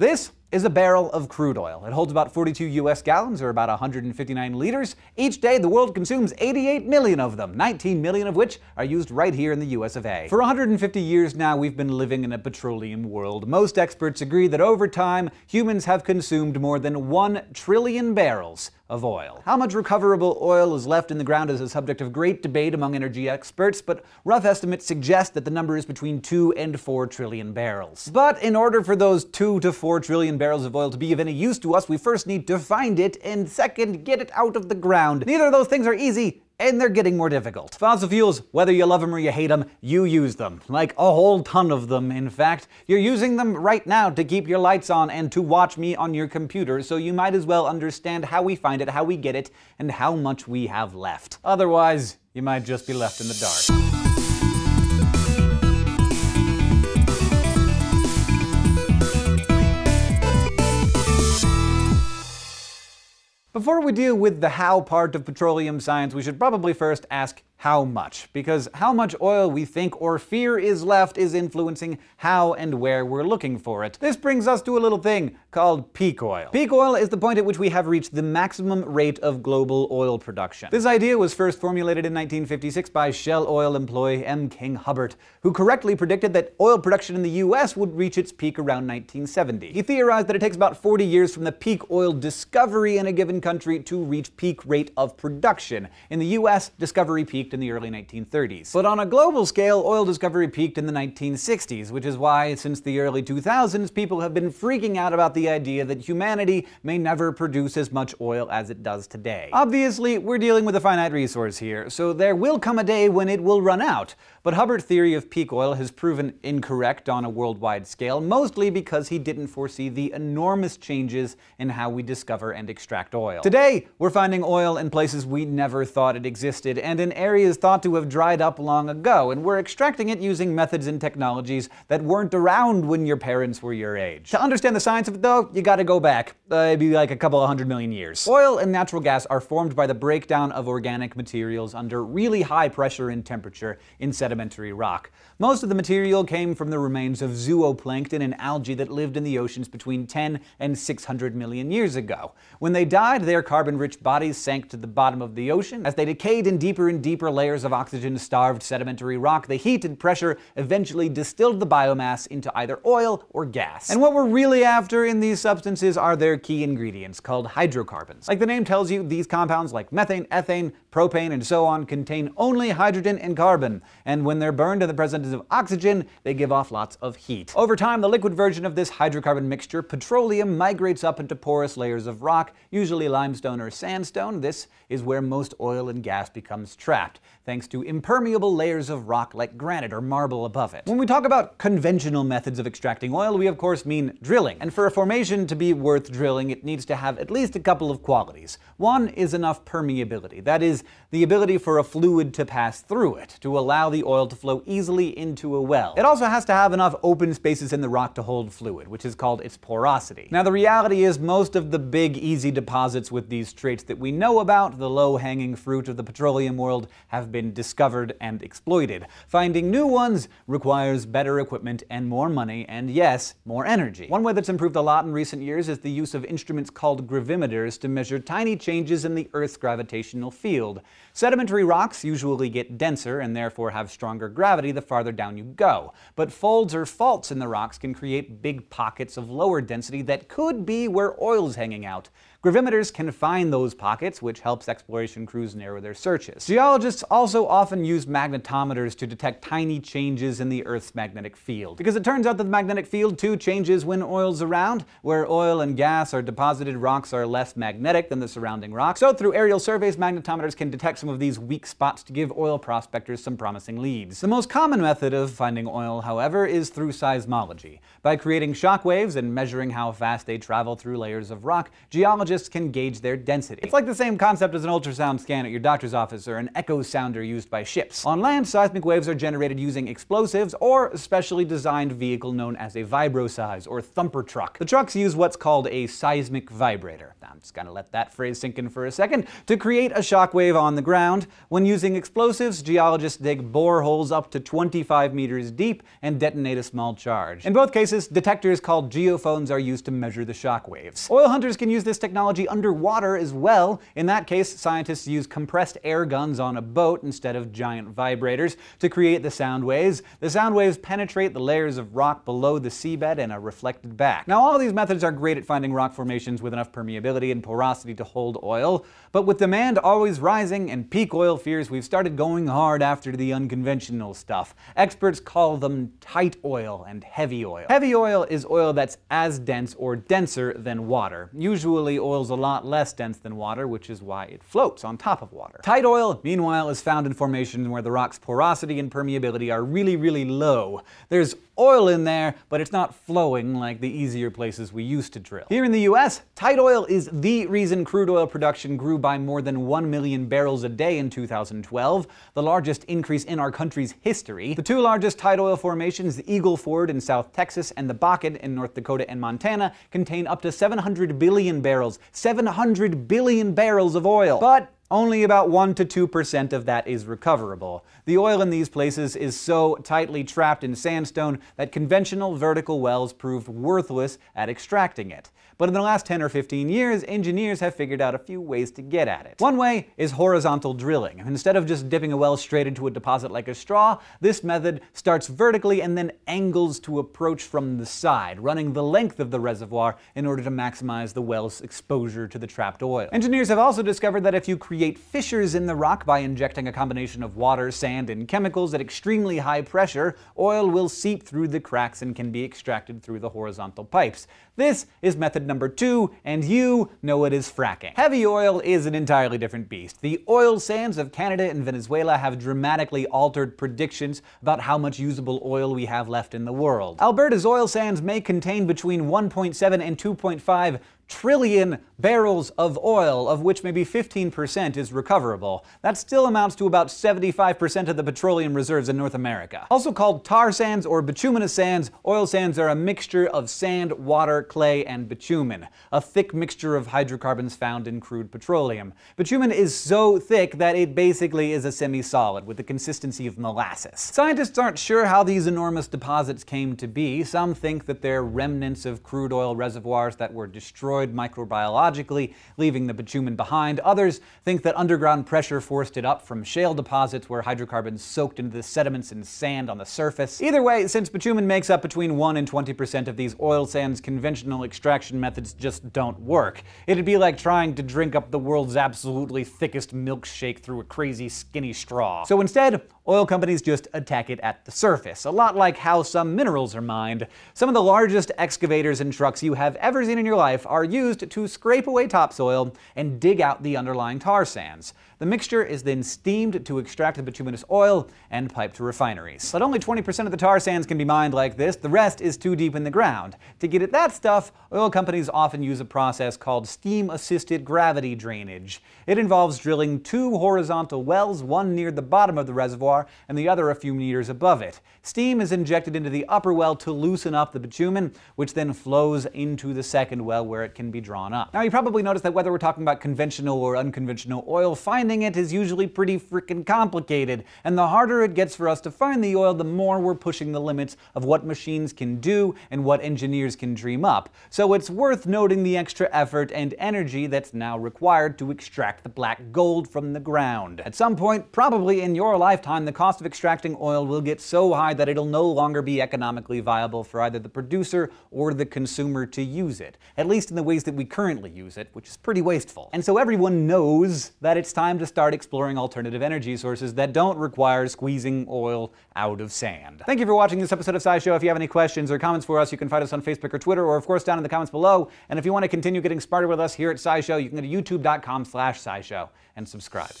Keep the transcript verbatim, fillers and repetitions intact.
This is a barrel of crude oil. It holds about forty-two U S gallons, or about one hundred fifty-nine liters. Each day, the world consumes eighty-eight million of them, nineteen million of which are used right here in the U S of A. For one hundred fifty years now, we've been living in a petroleum world. Most experts agree that over time, humans have consumed more than one trillion barrels of oil. How much recoverable oil is left in the ground is a subject of great debate among energy experts, but rough estimates suggest that the number is between two and four trillion barrels. But in order for those two to four trillion barrels of oil to be of any use to us, we first need to find it, and second, get it out of the ground. Neither of those things are easy, and they're getting more difficult. Fossil fuels, whether you love them or you hate them, you use them. Like a whole ton of them, in fact. You're using them right now to keep your lights on and to watch me on your computer, so you might as well understand how we find it, how we get it, and how much we have left. Otherwise, you might just be left in the dark. Before we deal with the how part of petroleum science, we should probably first ask how much, because how much oil we think or fear is left is influencing how and where we're looking for it. This brings us to a little thing called peak oil. Peak oil is the point at which we have reached the maximum rate of global oil production. This idea was first formulated in nineteen fifty-six by Shell oil employee M. King Hubbert, who correctly predicted that oil production in the U S would reach its peak around nineteen seventy. He theorized that it takes about forty years from the peak oil discovery in a given country to reach peak rate of production. In the U S, discovery peaked in the early nineteen thirties. But on a global scale, oil discovery peaked in the nineteen sixties, which is why, since the early two thousands, people have been freaking out about the idea that humanity may never produce as much oil as it does today. Obviously, we're dealing with a finite resource here, so there will come a day when it will run out. But Hubbert's theory of peak oil has proven incorrect on a worldwide scale, mostly because he didn't foresee the enormous changes in how we discover and extract oil. Today, we're finding oil in places we never thought it existed, and in areas is thought to have dried up long ago, and we're extracting it using methods and technologies that weren't around when your parents were your age. To understand the science of it, though, you gotta go back. Uh, it'd be like a couple of hundred million years. Oil and natural gas are formed by the breakdown of organic materials under really high pressure and temperature in sedimentary rock. Most of the material came from the remains of zooplankton and algae that lived in the oceans between ten and six hundred million years ago. When they died, their carbon-rich bodies sank to the bottom of the ocean. As they decayed in deeper and deeper layers of oxygen-starved sedimentary rock, the heat and pressure eventually distilled the biomass into either oil or gas. And what we're really after in these substances are their key ingredients, called hydrocarbons. Like the name tells you, these compounds, like methane, ethane, propane, and so on, contain only hydrogen and carbon, and when they're burned in the presence of oxygen, they give off lots of heat. Over time, the liquid version of this hydrocarbon mixture, petroleum, migrates up into porous layers of rock, usually limestone or sandstone. This is where most oil and gas becomes trapped, thanks to impermeable layers of rock like granite or marble above it. When we talk about conventional methods of extracting oil, we of course mean drilling. And for a formation to be worth drilling, it needs to have at least a couple of qualities. One is enough permeability, that is, the ability for a fluid to pass through it, to allow the oil to flow easily into a well. It also has to have enough open spaces in the rock to hold fluid, which is called its porosity. Now the reality is most of the big, easy deposits with these traits that we know about, the low-hanging fruit of the petroleum world, have been discovered and exploited. Finding new ones requires better equipment and more money, and yes, more energy. One way that's improved a lot in recent years is the use of instruments called gravimeters to measure tiny changes in the Earth's gravitational field. Sedimentary rocks usually get denser and therefore have stronger gravity the farther down you go, but folds or faults in the rocks can create big pockets of lower density that could be where oil's hanging out. Gravimeters can find those pockets, which helps exploration crews narrow their searches. Geologists also often use magnetometers to detect tiny changes in the Earth's magnetic field, because it turns out that the magnetic field too changes when oil's around. Where oil and gas are deposited, rocks are less magnetic than the surrounding rock. So through aerial surveys, magnetometers can detect some of these weak spots to give oil prospectors some promising leads. The most common method of finding oil, however, is through seismology. By creating shock waves and measuring how fast they travel through layers of rock, geologists can gauge their density. It's like the same concept as an ultrasound scan at your doctor's office or an echo sounder used by ships. On land, seismic waves are generated using explosives or a specially designed vehicle known as a vibro-size or thumper truck. The trucks use what's called a seismic vibrator. I'm just gonna let that phrase sink in for a second. To create a shockwave on the ground, when using explosives, geologists dig boreholes up to twenty-five meters deep and detonate a small charge. In both cases, detectors called geophones are used to measure the shock waves. Oil hunters can use this technology underwater as well. In that case, scientists use compressed air guns on a boat instead of giant vibrators to create the sound waves. The sound waves penetrate the layers of rock below the seabed and are reflected back. Now, all of these methods are great at finding rock formations with enough permeability and porosity to hold oil, but with demand always rising and peak oil fears, we've started going hard after the unconventional stuff. Experts call them tight oil and heavy oil. Heavy oil is oil that's as dense or denser than water. Usually oil's a lot less dense than water, which is why it floats on top of water. Tight oil, meanwhile, is found in formations where the rock's porosity and permeability are really, really low. There's oil in there, but it's not flowing like the easier places we used to drill. Here in the U S, tight oil is the reason crude oil production grew by more than one million barrels a day in two thousand twelve, the largest increase in our country's history. The two largest tight oil formations, the Eagle Ford in South Texas and the Bakken in North Dakota and Montana, contain up to seven hundred billion barrels, seven hundred billion barrels of oil. But only about one to two percent of that is recoverable. The oil in these places is so tightly trapped in sandstone that conventional vertical wells proved worthless at extracting it. But in the last ten or fifteen years, engineers have figured out a few ways to get at it. One way is horizontal drilling. Instead of just dipping a well straight into a deposit like a straw, this method starts vertically and then angles to approach from the side, running the length of the reservoir in order to maximize the well's exposure to the trapped oil. Engineers have also discovered that if you create create fissures in the rock by injecting a combination of water, sand, and chemicals at extremely high pressure, oil will seep through the cracks and can be extracted through the horizontal pipes. This is method number two, and you know it is fracking. Heavy oil is an entirely different beast. The oil sands of Canada and Venezuela have dramatically altered predictions about how much usable oil we have left in the world. Alberta's oil sands may contain between one point seven and two point five trillion barrels of oil, of which maybe fifteen percent is recoverable. That still amounts to about seventy-five percent of the petroleum reserves in North America. Also called tar sands or bituminous sands, oil sands are a mixture of sand, water, clay, and bitumen, a thick mixture of hydrocarbons found in crude petroleum. Bitumen is so thick that it basically is a semi-solid with the consistency of molasses. Scientists aren't sure how these enormous deposits came to be. Some think that they're remnants of crude oil reservoirs that were destroyed microbiologically, leaving the bitumen behind. Others think that underground pressure forced it up from shale deposits where hydrocarbons soaked into the sediments and sand on the surface. Either way, since bitumen makes up between one and twenty percent of these oil sands, conventional extraction methods just don't work. It'd be like trying to drink up the world's absolutely thickest milkshake through a crazy skinny straw. So instead, oil companies just attack it at the surface, a lot like how some minerals are mined. Some of the largest excavators and trucks you have ever seen in your life are used to scrape away topsoil and dig out the underlying tar sands. The mixture is then steamed to extract the bituminous oil and piped to refineries. But only twenty percent of the tar sands can be mined like this. The rest is too deep in the ground. To get at that stuff, oil companies often use a process called steam-assisted gravity drainage. It involves drilling two horizontal wells, one near the bottom of the reservoir and the other a few meters above it. Steam is injected into the upper well to loosen up the bitumen, which then flows into the second well where it can be drawn up. Now, you probably noticed that whether we're talking about conventional or unconventional oil, finding it is usually pretty freaking complicated, and the harder it gets for us to find the oil, the more we're pushing the limits of what machines can do and what engineers can dream up. So it's worth noting the extra effort and energy that's now required to extract the black gold from the ground. At some point, probably in your lifetime, the cost of extracting oil will get so high that it'll no longer be economically viable for either the producer or the consumer to use it, at least in the ways that we currently use it, which is pretty wasteful. And so everyone knows that it's time to start exploring alternative energy sources that don't require squeezing oil out of sand. Thank you for watching this episode of SciShow. If you have any questions or comments for us, you can find us on Facebook or Twitter, or of course down in the comments below. And if you want to continue getting smarter with us here at SciShow, you can go to youtube dot com slash scishow and subscribe.